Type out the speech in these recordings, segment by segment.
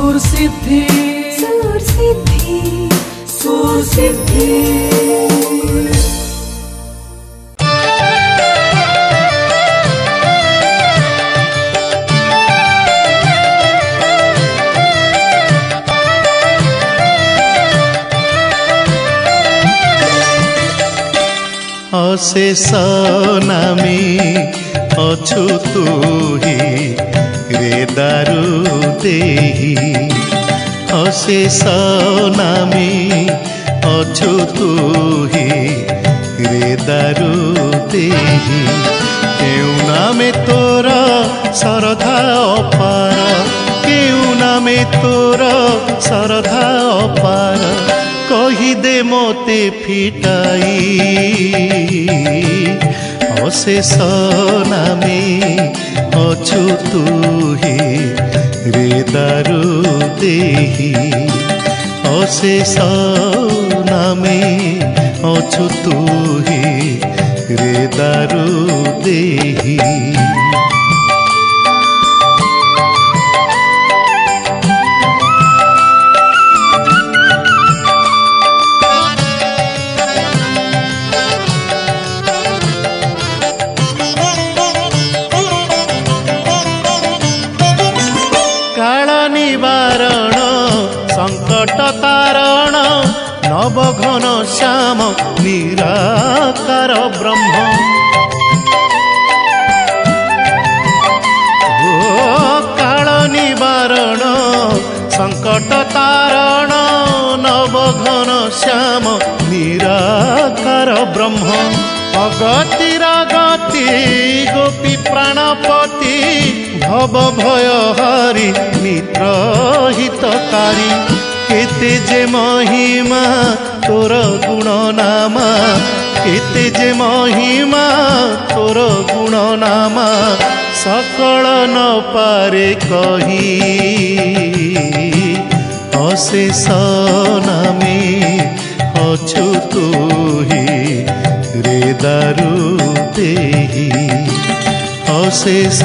सुर सिद्धि अशेष नामी अछु तुही रे दारू देही, अशेष नामी अछु तुही रे दारू देही। केउ नामे तोरा श्रद्धा अपार, केउ नामे तोरा श्रद्धा अपार। कही दे मोते फिटाई अशेष नामे अछु तुही रे दारू देही, अशेष नामे अछु तुही रे दारू देही। तारण नवघन श्याम निराकार ब्रह्म काल निवारण संकट तारण नवघन श्याम निराकार ब्रह्म। अगतिरा गति गोपी प्राणपति भव भय हरि मित्र हितकारी। केते जे महिमा तोर गुण नामा, केते जे महिमा तोर गुण नामा। सकल न पारे कही अशेष नामे अछु तुही रे दारू देही, अशेष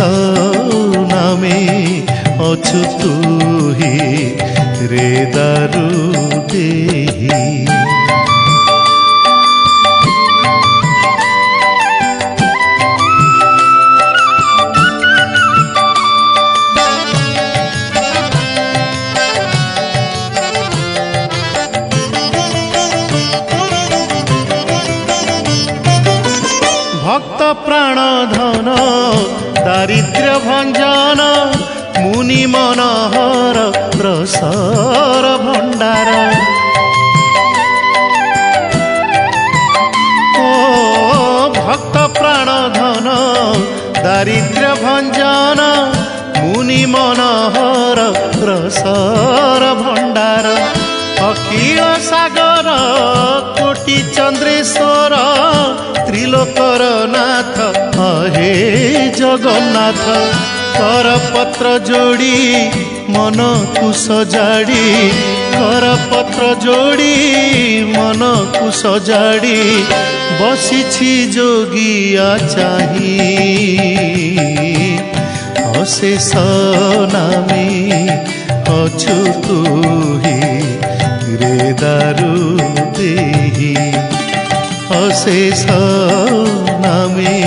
नामे अछु तुही रे दारू देही। प्राण धन दारिद्र्य भंजन मुनि मनोहर प्रसार भंडार। ओ भक्त प्राण धन दारिद्र्य भंजन मुनि मनोहर प्रसार भंडार। अखिल सागर कोटि चंद्रेश्वर त्रिलोकर नाथ हे जगन्नाथ। करपत्र जोड़ी मन को सजाड़ी, करपत्र जोड़ी मन को सजाड़ी। बसिछि जोगिया चाही अशेष नामे अछु तुही रे दारू देही, अशेष नामे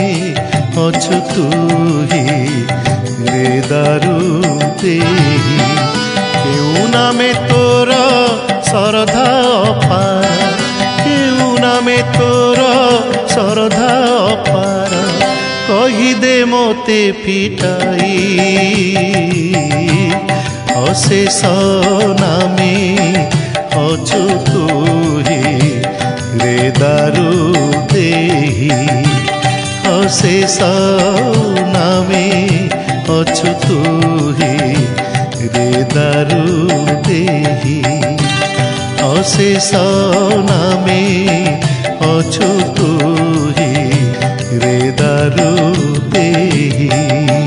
अछु तुही रे दारू देही। केउ नामे तोर श्रद्धा अपार, केउ नामे तोर श्रद्धा अपार। कही दे मोते फिटाई अशेष नामे अछु तुही रे दारू देही, अशेष नामे अछु तुही रे दारू देही, अशेष नामे अछु तुही रे दारू देही।